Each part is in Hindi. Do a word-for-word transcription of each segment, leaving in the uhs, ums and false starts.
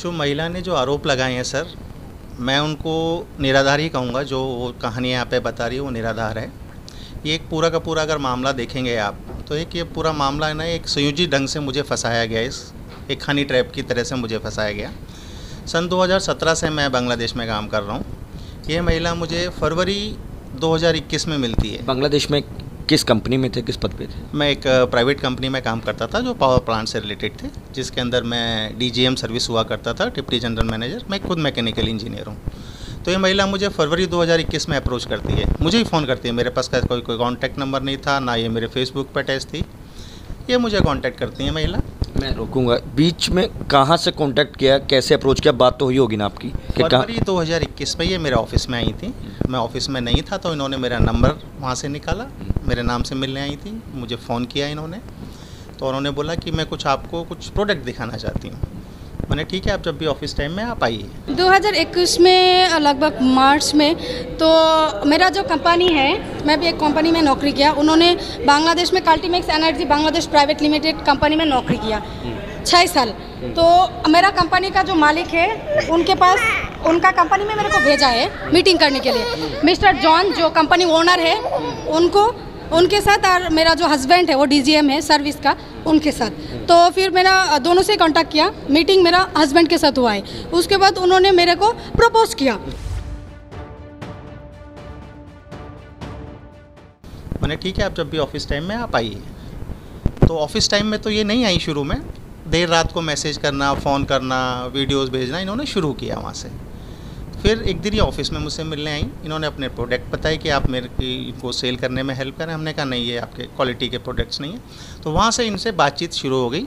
जो महिला ने जो आरोप लगाए हैं सर, मैं उनको निराधार ही कहूँगा। जो वो कहानी यहाँ पे बता रही है वो निराधार है। ये एक पूरा का पूरा अगर मामला देखेंगे आप तो एक ये पूरा मामला है ना, एक संयोजित ढंग से मुझे फंसाया गया, इस एक हनी ट्रैप की तरह से मुझे फंसाया गया। सन दो हज़ार सत्रह से मैं बांग्लादेश में काम कर रहा हूँ। ये महिला मुझे फरवरी दो हज़ार इक्कीस में मिलती है। बांग्लादेश में किस कंपनी में थे, किस पद पे थे? मैं एक प्राइवेट कंपनी में काम करता था जो पावर प्लांट से रिलेटेड थे, जिसके अंदर मैं डीजीएम सर्विस हुआ करता था, डिप्टी जनरल मैनेजर। मैं खुद मैकेनिकल इंजीनियर हूँ। तो ये महिला मुझे फरवरी दो हज़ार इक्कीस में अप्रोच करती है, मुझे ही फ़ोन करती है। मेरे पास का कोई कोई कॉन्टैक्ट नंबर नहीं था, ना ये मेरे फेसबुक पर अटैच थी। ये मुझे कॉन्टैक्ट करती है महिला। मैं रोकूंगा, बीच में कहाँ से कॉन्टैक्ट किया, कैसे अप्रोच किया, बात तो हुई होगी ना आपकी? फरवरी दो हज़ार इक्कीस में ये मेरे ऑफिस में आई थी, मैं ऑफिस में नहीं था, तो इन्होंने मेरा नंबर वहाँ से निकाला। मेरे नाम से मिलने आई थी, मुझे फ़ोन किया इन्होंने। तो उन्होंने बोला कि मैं कुछ आपको कुछ प्रोडक्ट दिखाना चाहती हूँ। मैंने ठीक है, आप जब भी ऑफिस टाइम में आप आइए। दो हज़ार इक्कीस में लगभग मार्च में तो मेरा जो कंपनी है, मैं भी एक कंपनी में नौकरी किया। उन्होंने बांग्लादेश में Cultimax energy Bangladesh private limited company में नौकरी किया छः साल। तो मेरा कंपनी का जो मालिक है उनके पास, उनका कंपनी में मेरे को भेजा है मीटिंग करने के लिए। मिस्टर जॉन जो कंपनी ओनर है उनको, उनके साथ, और मेरा जो हस्बैंड है वो डीजीएम है सर्विस का, उनके साथ। तो फिर मेरा दोनों से कांटेक्ट किया, मीटिंग मेरा हस्बैंड के साथ हुआ है। उसके बाद उन्होंने मेरे को प्रपोज किया। मैंने ठीक है, आप जब भी ऑफिस टाइम में आप आइए। तो ऑफिस टाइम में तो ये नहीं आई, शुरू में देर रात को मैसेज करना, फ़ोन करना, वीडियोज़ भेजना इन्होंने शुरू किया वहाँ से। फिर एक दिन ये ऑफिस में मुझसे मिलने आई। इन्होंने अपने प्रोडक्ट बताए कि आप मेरे को सेल करने में हेल्प करें। हमने कहा नहीं, ये आपके क्वालिटी के प्रोडक्ट्स नहीं है। तो वहाँ से इनसे बातचीत शुरू हो गई।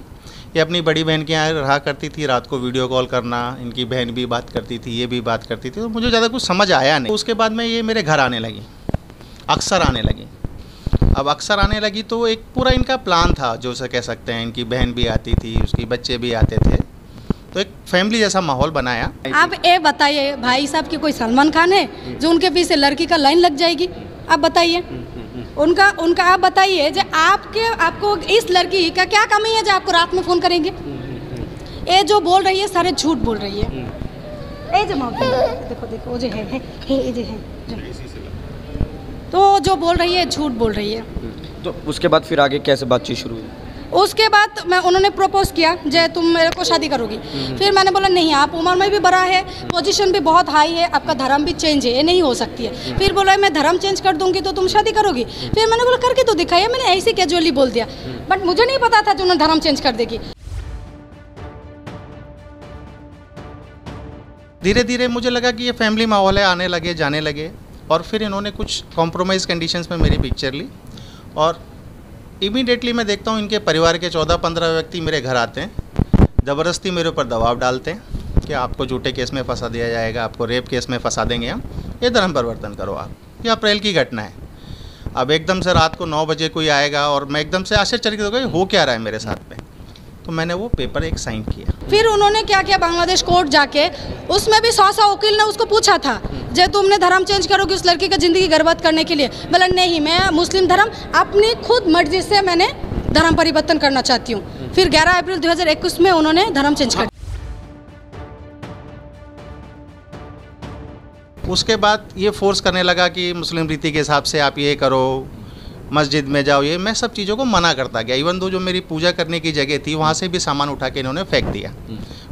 ये अपनी बड़ी बहन के यहाँ रहा करती थी, रात को वीडियो कॉल करना, इनकी बहन भी बात करती थी, ये भी बात करती थी। तो मुझे ज़्यादा कुछ समझ आया नहीं। उसके बाद में ये मेरे घर आने लगी, अक्सर आने लगी। अब अक्सर आने लगी तो एक पूरा इनका प्लान था, जो से कह सकते हैं। इनकी बहन भी आती थी, उसके बच्चे भी आते थे, तो एक फैमिली जैसा माहौल बनाया। आप ये बताइए भाई साहब कि कोई सलमान खान है जो उनके पीछे लड़की का लाइन लग जाएगी? आप बताइए उनका उनका आप बताइए जो आपके आपको इस लड़की का क्या कमी है जो आपको रात में फ़ोन करेंगे? ये जो बोल रही है सारे झूठ बोल रही है। ए जो देखो देखो जो है, है, है, जो है जो। तो जो बोल रही है झूठ बोल रही है। तो उसके बाद फिर आगे कैसे बातचीत शुरू हुई? उसके बाद मैं उन्होंने प्रपोज किया जय तुम मेरे को शादी करोगी। फिर मैंने बोला नहीं, आप उम्र में भी बड़ा है, पोजीशन भी बहुत हाई है, आपका धर्म भी चेंज है, ये नहीं हो सकती है। फिर बोला मैं धर्म चेंज कर दूंगी तो तुम शादी करोगी। फिर मैंने बोला करके तो दिखाइए। मैंने ऐसे कैजुअली बोल दिया, बट मुझे नहीं पता था जो उन्होंने धर्म चेंज कर देगी। धीरे धीरे मुझे लगा कि ये फैमिली माहौल है, आने लगे जाने लगे। और फिर इन्होंने कुछ कॉम्प्रोमाइज़ कंडीशंस में मेरी पिक्चर ली और इमीडिएटली मैं देखता हूँ इनके परिवार के चौदह पंद्रह व्यक्ति मेरे घर आते हैं, ज़बरदस्ती मेरे ऊपर दबाव डालते हैं कि आपको झूठे केस में फंसा दिया जाएगा, आपको रेप केस में फंसा देंगे हम, ये धर्म परिवर्तन करो आप। ये अप्रैल की घटना है। अब एकदम से रात को नौ बजे कोई आएगा और मैं एकदम से आश्चर्यचकित हो गया, हो क्या रहा है मेरे साथ में। तो मैंने वो पेपर एक साइन किया। फिर उन्होंने क्या किया, बांग्लादेश कोर्ट जाके उसमें भी सौ सौ वकील ने उसको पूछा था जे तुमने धर्म चेंज करोगे उस लड़की का ज़िंदगी बर्बाद करने के लिए। बोला नहीं, मैं मुस्लिम धर्म अपनी खुद मर्जी से मैंने धर्म परिवर्तन करना चाहती हूँ। फिर ग्यारह अप्रैल दो हज़ार इक्कीस में उन्होंने धर्म चेंज कर दिया। उसके बाद ये फोर्स करने लगा कि मुस्लिम रीति के हिसाब से आप ये करो, मस्जिद में जाओ, ये मैं सब चीज़ों को मना करता गया। इवन दो जो मेरी पूजा करने की जगह थी वहाँ से भी सामान उठा के इन्होंने फेंक दिया।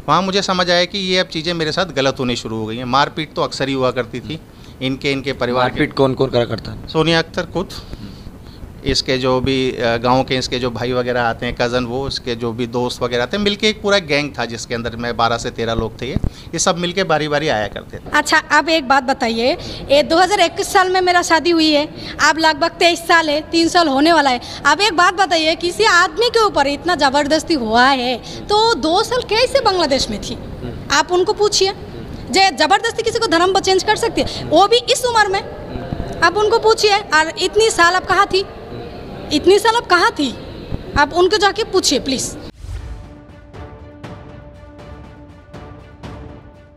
वहाँ मुझे समझ आया कि ये अब चीज़ें मेरे साथ गलत होने शुरू हो गई हैं। मारपीट तो अक्सर ही हुआ करती थी इनके इनके परिवार। मारपीट कौन कौन करा करता? सोनिया अख्तर खुद, इसके जो भी गांव के इसके जो भाई वगैरह आते हैं, कज़न, वो इसके जो भी दोस्त वगैरह आते हैं, मिलके एक पूरा गैंग था जिसके अंदर में बारह से तेरह लोग थे। ये सब मिलके बारी बारी आया करते थे। अच्छा, आप एक बात बताइए, ये दो हज़ार इक्कीस साल में मेरा शादी हुई है, आप लगभग तेईस साल है, तीन साल होने वाला है। आप एक बात बताइए, किसी आदमी के ऊपर इतना ज़बरदस्ती हुआ है तो दो साल कैसे बांग्लादेश में थी? आप उनको पूछिए जे ज़बरदस्ती किसी को धर्म चेंज कर सकती है, वो भी इस उम्र में। आप उनको पूछिए, और इतनी साल आप कहाँ थी, इतनी साल आप कहाँ थी? आप उनको जाके पूछिए प्लीज।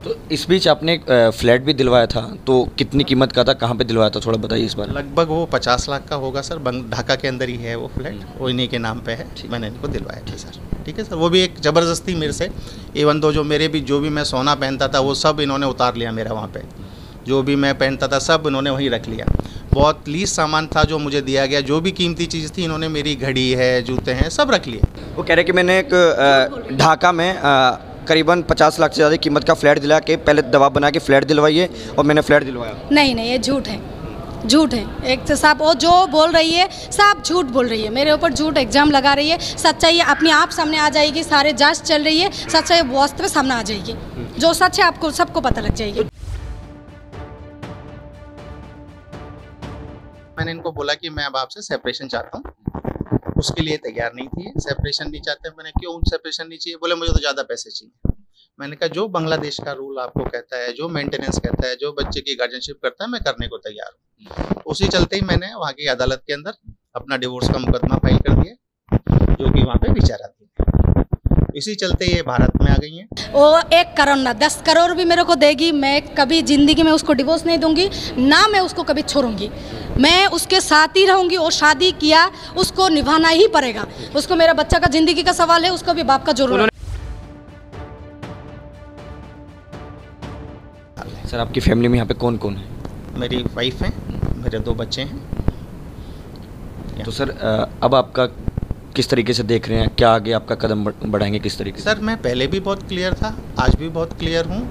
तो इस बीच आपने फ्लैट भी दिलवाया था, तो कितनी कीमत का था, कहाँ पे दिलवाया था, थोड़ा बताइए इस बार। लगभग वो पचास लाख का होगा सर, ढाका के अंदर ही है वो फ्लैट, वो इन्हीं के नाम पे है, मैंने इनको दिलवाया था सर। ठीक है सर, वो भी एक ज़बरदस्ती मेरे से, इवन तो जो मेरे भी जो भी मैं सोना पहनता था वो सब इन्होंने उतार लिया मेरा, वहाँ पे जो भी मैं पहनता था सब इन्होंने वहीं रख लिया। बहुत लीस सामान था जो मुझे दिया गया, जो भी कीमती चीज़ थी इन्होंने, मेरी घड़ी है, जूते हैं, सब रख लिए। वो कह रहे कि मैंने एक ढाका में आ... करीबन पचास लाख से ज़्यादा कीमत का फ्लैट दिला के पहले दबाव बना के फ्लैट दिलवाइए और मैंने फ्लैट दिलवाया। नहीं नहीं, ये झूठ है, झूठ है एक तो साहब, और जो बोल रही है साहब झूठ बोल रही है, मेरे ऊपर झूठ एग्जाम लगा रही है। सच्चाई अपने आप सामने आ जाएगी, सारे जांच चल रही है, सच्चाई वास्तव में सामने आ जाएगी, जो सच है आपको सबको पता लग जाएगी। मैंने इनको बोला कि मैं अब आपसे सेपरेशन चाहता हूँ, उसके लिए तैयार नहीं थी, सेपरेशन नहीं चाहते। मैंने क्यों सेपरेशन नहीं चाहिए, बोले मुझे तो ज़्यादा पैसे चाहिए। मैंने कहा जो बांग्लादेश का रूल आपको कहता है, जो मेंटेनेंस कहता है, जो बच्चे की गार्जियनशिप करता है, मैं करने को तैयार हूँ। उसी चलते ही मैंने वहाँ की अदालत के अंदर अपना डिवोर्स का मुकदमा फाइल कर दिया, जो कि वहाँ पे विचाराधीन है। इसी चलते ये भारत में आ गई हैं। वो एक करोड़ ना दस करोड़ भी मेरे को देगी, मैं कभी ज़िंदगी में उसको डिवोर्स नहीं दूंगी, ना मैं उसको कभी छोड़ूंगी, मैं उसके साथ ही रहूंगी। और शादी किया उसको निभाना ही पड़ेगा, उसको मेरा बच्चा का ज़िंदगी का सवाल है, उसको भी बाप का जरूर है। सर आपकी फैमिली में यहाँ पे कौन कौन है? मेरी वाइफ है, मेरे दो बच्चे हैं। तो सर अब आपका किस तरीके से देख रहे हैं, क्या आगे आपका कदम बढ़ाएंगे किस तरीके से? सर मैं पहले भी बहुत क्लियर था, आज भी बहुत क्लियर हूँ।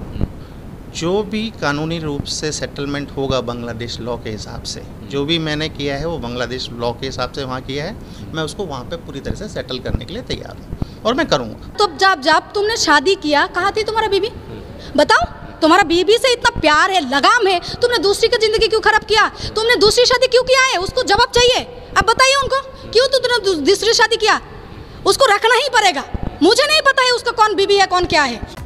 जो भी कानूनी रूप से सेटलमेंट होगा बांग्लादेश लॉ के हिसाब से, जो भी मैंने किया है वो बांग्लादेश लॉ के हिसाब से वहाँ किया है, मैं उसको वहाँ पे पूरी तरह से सेटल करने के लिए तैयार हूँ और मैं करूँगा। तो जब जब तुमने शादी किया, कहाँ थी तुम्हारा बीबी? बताओ, तुम्हारा बीबी से इतना प्यार है, लगाम है, तुमने दूसरी की जिंदगी क्यों खराब किया? तुमने दूसरी शादी क्यों किया है? उसको जवाब चाहिए। अब बताइए उनको, क्यों तुमने दूसरी शादी किया? उसको रखना ही पड़ेगा। मुझे नहीं पता है उसका कौन बीबी है, कौन क्या है।